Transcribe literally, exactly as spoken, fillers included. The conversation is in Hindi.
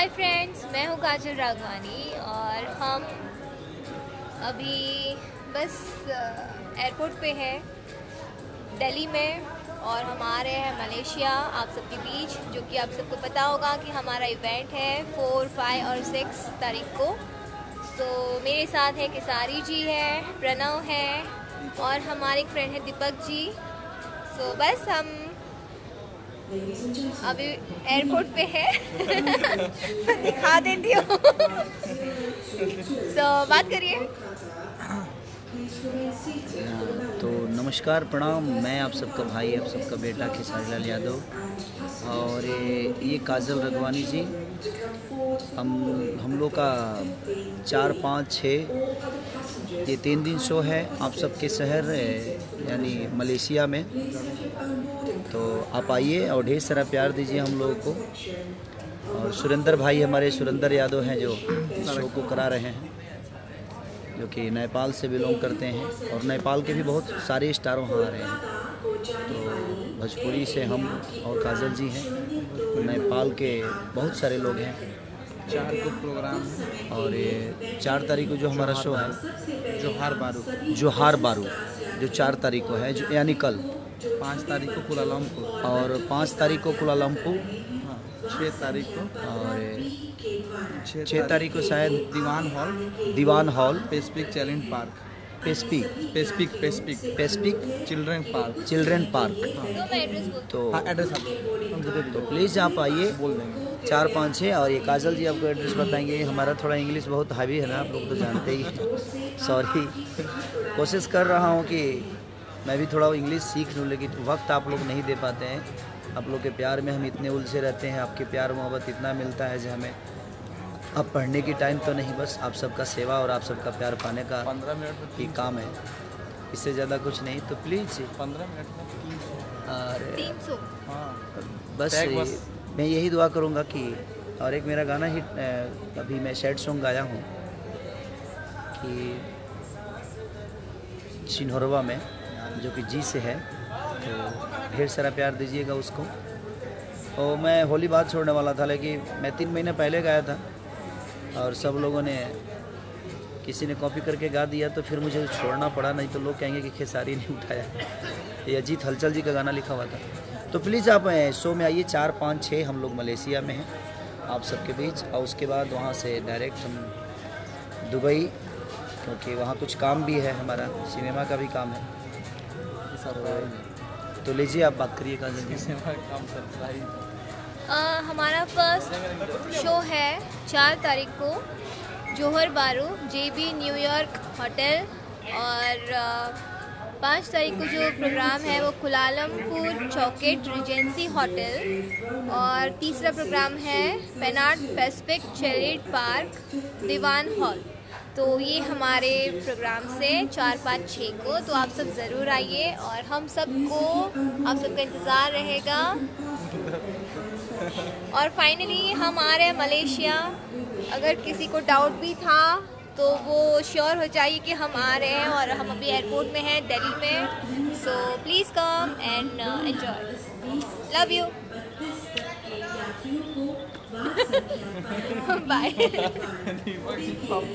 हाय फ्रेंड्स, मैं हूँ काजल राघवानी और हम अभी बस एयरपोर्ट पे हैं दिल्ली में और हम आ रहे हैं मलेशिया आप सबके बीच, जो कि आप सबको पता होगा कि हमारा इवेंट है फोर, फाइव और सिक्स तारीख को। तो मेरे साथ है खेसारी जी है, प्रणव है और हमारे एक फ्रेंड है दीपक जी। तो बस हम अभी एयरपोर्ट पे है दिखा देती हूँ। so, बात करिए। तो नमस्कार, प्रणाम। मैं आप सबका भाई, आप सबका बेटा खेसारी लाल यादव और ये ये काजल राघवानी जी। हम हम लोग का चार पाँच छः ये तीन दिन शो है आप सबके शहर यानी मलेशिया में। तो आप आइए और ढेर सारा प्यार दीजिए हम लोगों को। और सुरेंदर भाई हमारे, सुरेंदर यादव हैं जो शो को करा रहे हैं, जो कि नेपाल से बिलोंग करते हैं और नेपाल के भी बहुत सारे स्टार वहाँ आ रहे हैं। तो भोजपुरी से हम और काजल जी हैं, नेपाल के बहुत सारे लोग हैं। चार को प्रोग्राम है और ये चार तारीख को जो हमारा शो है जोहार बारू जोहार बारू जो चार तारीख को है, यानी कल। पाँच तारीख को कुलालम्पुर और पाँच तारीख को कुलालम्पुर हाँ, छः तारीख को और छः तारीख को शायद Diwan hall Diwan hall Pacific challenge park Pacific Pacific Pacific Pacific children park children park हाँ। तो हाँ, एड्रेस तो प्लीज़ आप आइए, बोल देंगे चार पाँच छः। और ये काजल जी आपको एड्रेस बताएंगे। हमारा थोड़ा इंग्लिश बहुत हावी है ना, आप लोग तो जानते ही हैं, सॉरी। कोशिश कर रहा हूँ कि मैं भी थोड़ा इंग्लिश सीख लूँ, लेकिन वक्त आप लोग नहीं दे पाते हैं। आप लोग के प्यार में हम इतने उलझे रहते हैं, आपके प्यार मोहब्बत इतना मिलता है जो हमें अब पढ़ने की टाइम तो नहीं, बस आप सबका सेवा और आप सबका प्यार पाने का पंद्रह मिनट ही काम है, इससे ज़्यादा कुछ नहीं। तो प्लीज़ पंद्रह मिनट में तीन सौ बस मैं यही दुआ करूँगा कि, और एक मेरा गाना ही अभी मैं सैड सॉन्ग गाया हूँ कि सिन्हरवा में, जो कि जी से है। तो ढेर सारा प्यार दीजिएगा उसको। और मैं होली बात छोड़ने वाला था, लेकिन मैं तीन महीने पहले गाया था और सब लोगों ने, किसी ने कॉपी करके गा दिया तो फिर मुझे छोड़ना पड़ा, नहीं तो लोग कहेंगे कि खेसारी ने उठाया। ये अजीत हलचल जी का गाना लिखा हुआ था। तो प्लीज़ आप शो में आइए, चार पाँच छः हम लोग मलेशिया में हैं आप सबके बीच। और उसके बाद वहाँ से डायरेक्ट हम दुबई, क्योंकि वहाँ कुछ काम भी है, हमारा सिनेमा का भी काम है। तो लीजिए आप बात करिए काजल जी से। हमारा फर्स्ट शो है चार तारीख को जोहर बारू जेबी न्यूयॉर्क होटल और पाँच तारीख को जो प्रोग्राम है वो कुलालमपुर चौकेट रिजेंसी होटल और तीसरा प्रोग्राम है पेनाट Pacific challenge park Diwan hall. तो ये हमारे प्रोग्राम से चार पाँच छः को, तो आप सब ज़रूर आइए और हम सबको आप सबका इंतज़ार रहेगा। और फाइनली हम आ रहे हैं मलेशिया। अगर किसी को डाउट भी था तो वो श्योर हो जाइए कि हम आ रहे हैं और हम अभी एयरपोर्ट में हैं दिल्ली में। So please come and enjoy, love you, bye.